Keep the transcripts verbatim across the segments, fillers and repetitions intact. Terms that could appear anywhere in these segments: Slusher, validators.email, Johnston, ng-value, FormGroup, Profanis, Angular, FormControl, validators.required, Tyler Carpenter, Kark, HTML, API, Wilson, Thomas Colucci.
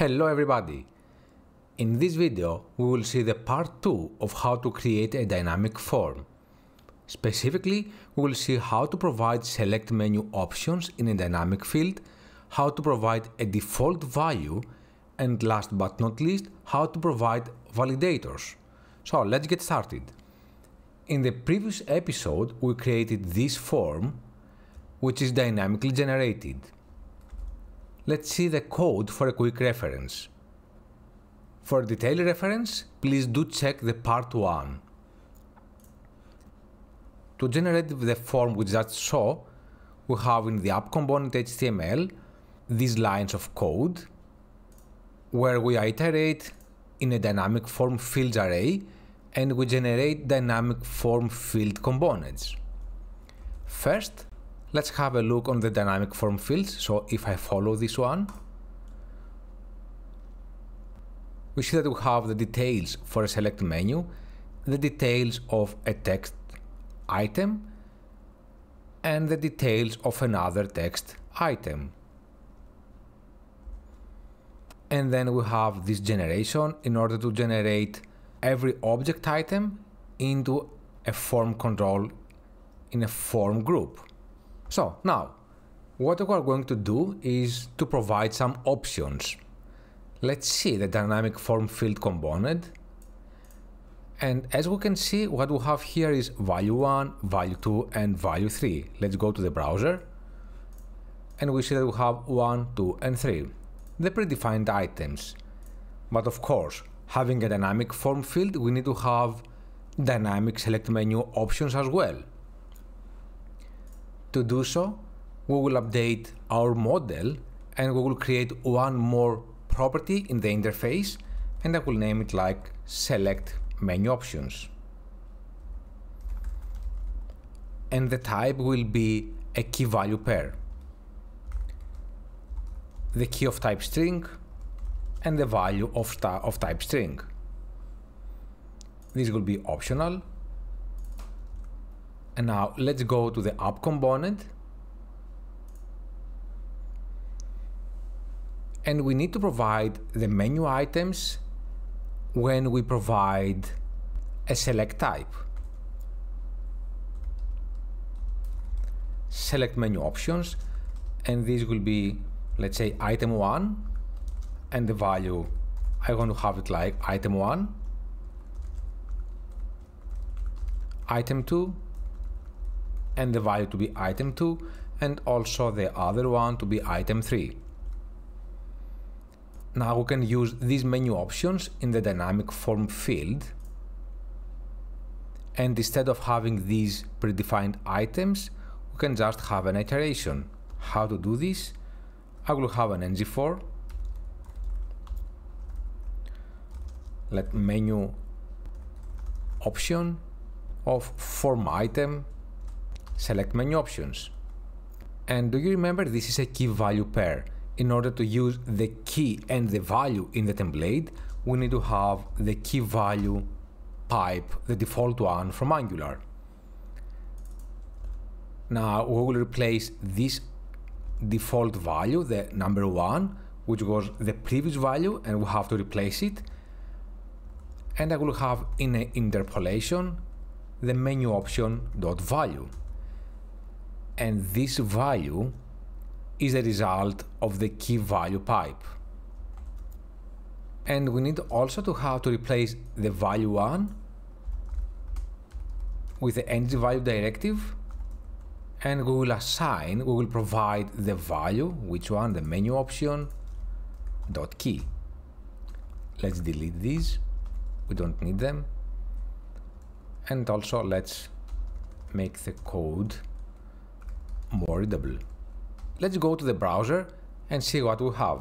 Hello everybody! In this video we will see the part two of how to create a dynamic form. Specifically, we will see how to provide select menu options in a dynamic field, how to provide a default value, and last but not least, how to provide validators. So let's get started. In the previous episode we created this form, which is dynamically generated. Let's see the code for a quick reference. For detailed reference, please do check the part one. To generate the form we just saw, we have in the app component H T M L these lines of code, where we iterate in a dynamic form fields array and we generate dynamic form field components. First, let's have a look on the dynamic form fields. So if I follow this one, we see that we have the details for a select menu, the details of a text item, and the details of another text item. And then we have this generation in order to generate every object item into a form control in a form group. So now, what we are going to do is to provide some options. Let's see the dynamic form field component. And as we can see, what we have here is value one, value two, and value three. Let's go to the browser. And we see that we have one, two, and three, the predefined items. But of course, having a dynamic form field, we need to have dynamic select menu options as well. To do so, we will update our model and we will create one more property in the interface, and I will name it like select menu options. And the type will be a key value pair, the key of type string and the value of, of type string. This will be optional. And now let's go to the app component, and we need to provide the menu items when we provide a select type. Select menu options, and this will be, let's say, item one, and the value I want to have it like item one, item two, and the value to be item two, and also the other one to be item three. Now we can use these menu options in the dynamic form field, and instead of having these predefined items, we can just have an iteration. How to do this? I will have an N G for. Let menu option of form item select menu options. And do you remember, this is a key value pair. In order to use the key and the value in the template, we need to have the key value type, the default one from Angular. Now we will replace this default value, the number one, which was the previous value, and we have to replace it. And I will have in an interpolation the menu option dot value. And this value is the result of the key value pipe. And we need also to have to replace the value one with the ng-value directive, and we will assign, we will provide the value, which one, the menu option dot key. Let's delete these, we don't need them. And also let's make the code more readable. Let's go to the browser and see what we have.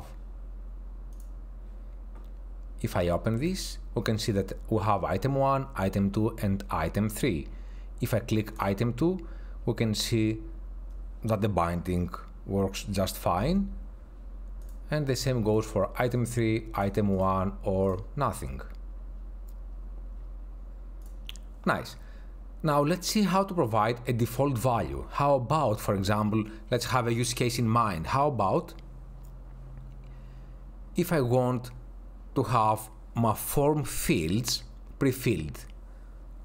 If I open this, we can see that we have item one, item two, and item three. If I click item two, we can see that the binding works just fine, and the same goes for item three, item one, or nothing. Nice. Now let's see how to provide a default value. How about, for example, let's have a use case in mind. How about if I want to have my form fields pre-filled.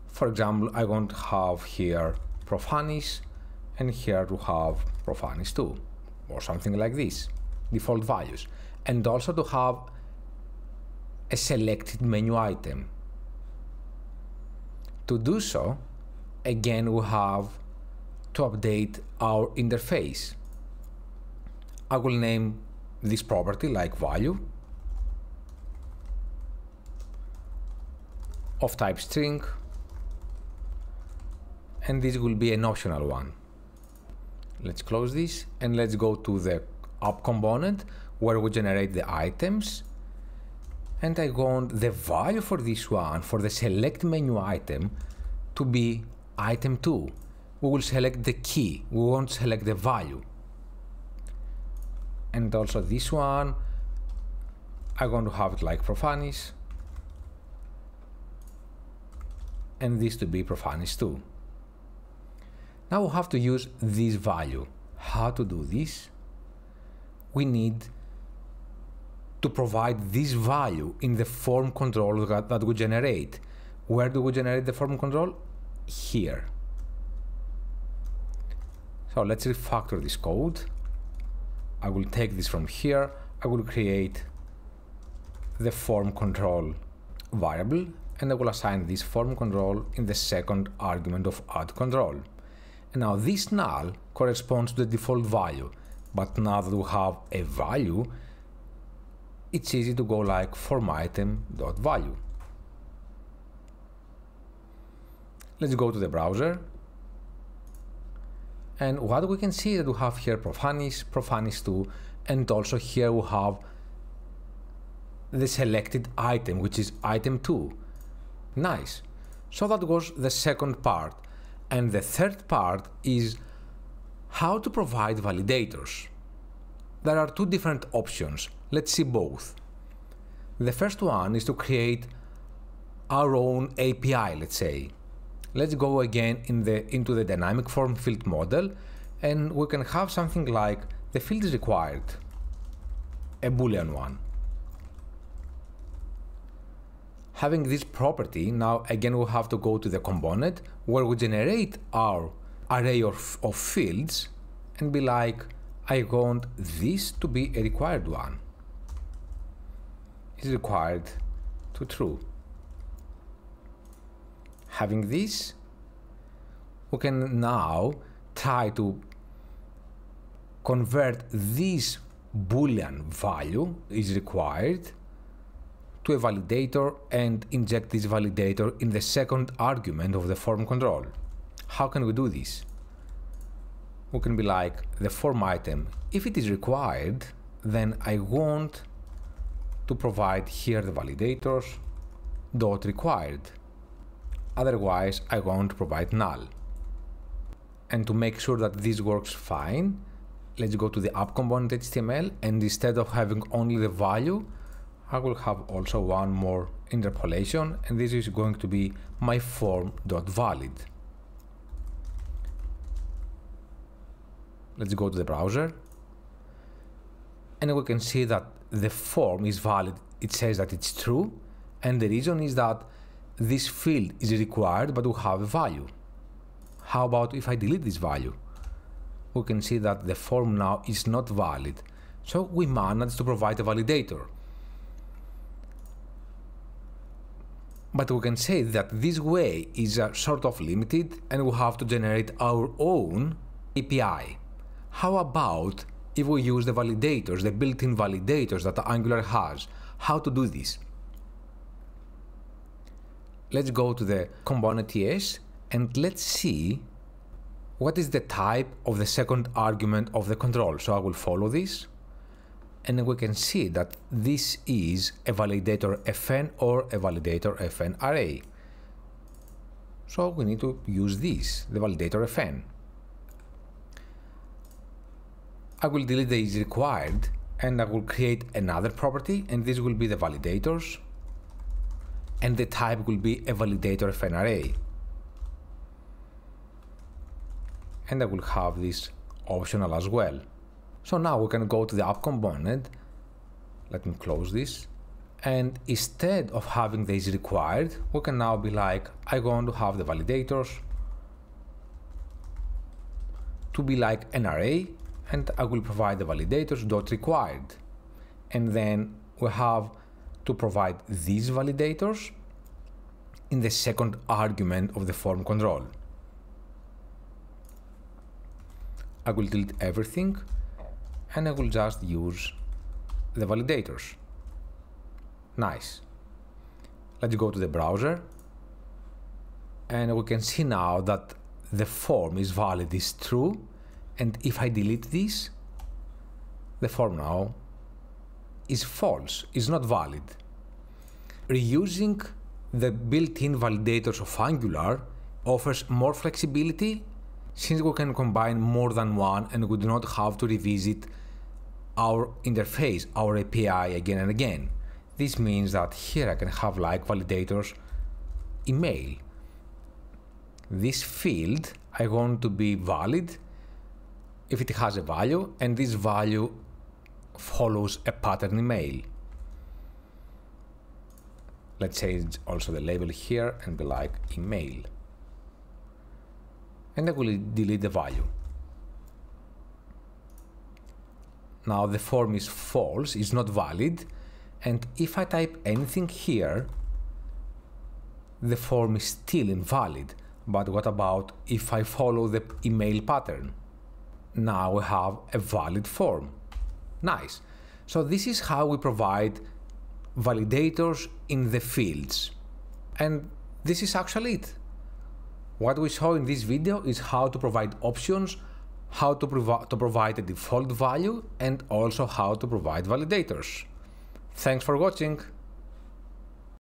For example, I want to have here Profanis and here to have Profanis too, or something like this, default values, and also to have a selected menu item. To do so, again, we have to update our interface. I will name this property like value of type string, and this will be an optional one. Let's close this and let's go to the app component where we generate the items, and I want the value for this one, for the select menu item, to be item two. We will select the key, we won't select the value. And also this one, I'm going to have it like Profanis, and this to be Profanis too. Now we have to use this value. How to do this? We need to provide this value in the form control that, that we generate. Where do we generate the form control? Here. So let's refactor this code. I will take this from here. I will create the form control variable, and I will assign this form control in the second argument of add control. Now this null corresponds to the default value, but now that we have a value, it's easy to go like formItem.value. Let's go to the browser, and what we can see is that we have here Profanis, Profanis two, and also here we have the selected item, which is item two. Nice. So that was the second part. And the third part is how to provide validators. There are two different options. Let's see both. The first one is to create our own A P I, let's say. Let's go again in the, into the dynamic form field model, and we can have something like the field is required, a Boolean one. Having this property, now again we have to go to the component where we generate our array of, of fields and be like, I want this to be a required one. It's required to true. Having this, we can now try to convert this Boolean value is required to a validator and inject this validator in the second argument of the form control. How can we do this? We can be like the form item. If it is required, then I want to provide here the validators dot required. Otherwise, I want to provide null. And to make sure that this works fine, let's go to the app component H T M L, and instead of having only the value, I will have also one more interpolation, and this is going to be my form.valid. Let's go to the browser, and we can see that the form is valid. It says that it's true, and the reason is that this field is required but we have a value. How about if I delete this value? We can see that the form now is not valid, so we managed to provide a validator. But we can say that this way is uh, sort of limited, and we have to generate our own A P I. How about if we use the validators, the built-in validators that Angular has? How to do this? Let's go to the component T S and let's see what is the type of the second argument of the control. So I will follow this, and we can see that this is a validator F N or a validator F N array. So we need to use this, the validator F N. I will delete the is required, and I will create another property, and this will be the validators, and the type will be a validator F N array. And I will have this optional as well. So now we can go to the app component Let me close this. And instead of having this required, we can now be like, I want to have the validators to be like an array, and I will provide the validators.required. And then we have to provide these validators in the second argument of the form control. I will delete everything and I will just use the validators. Nice. Let's go to the browser, and we can see now that the form is valid, is true, and if I delete this, the form now is false, is not valid. Reusing the built-in validators of Angular offers more flexibility, since we can combine more than one and we do not have to revisit our interface, our A P I again and again. This means that here I can have like validators email. This field I want to be valid if it has a value, and this value follows a pattern email. Let's change also the label here and be like email. And I will delete the value. Now the form is false, is not valid, and if I type anything here, the form is still invalid. But what about if I follow the email pattern? Now we have a valid form. Nice. So this is how we provide validators in the fields. And this is actually it. What we saw in this video is how to provide options, how to, provi- to provide a default value, and also how to provide validators. Thanks for watching.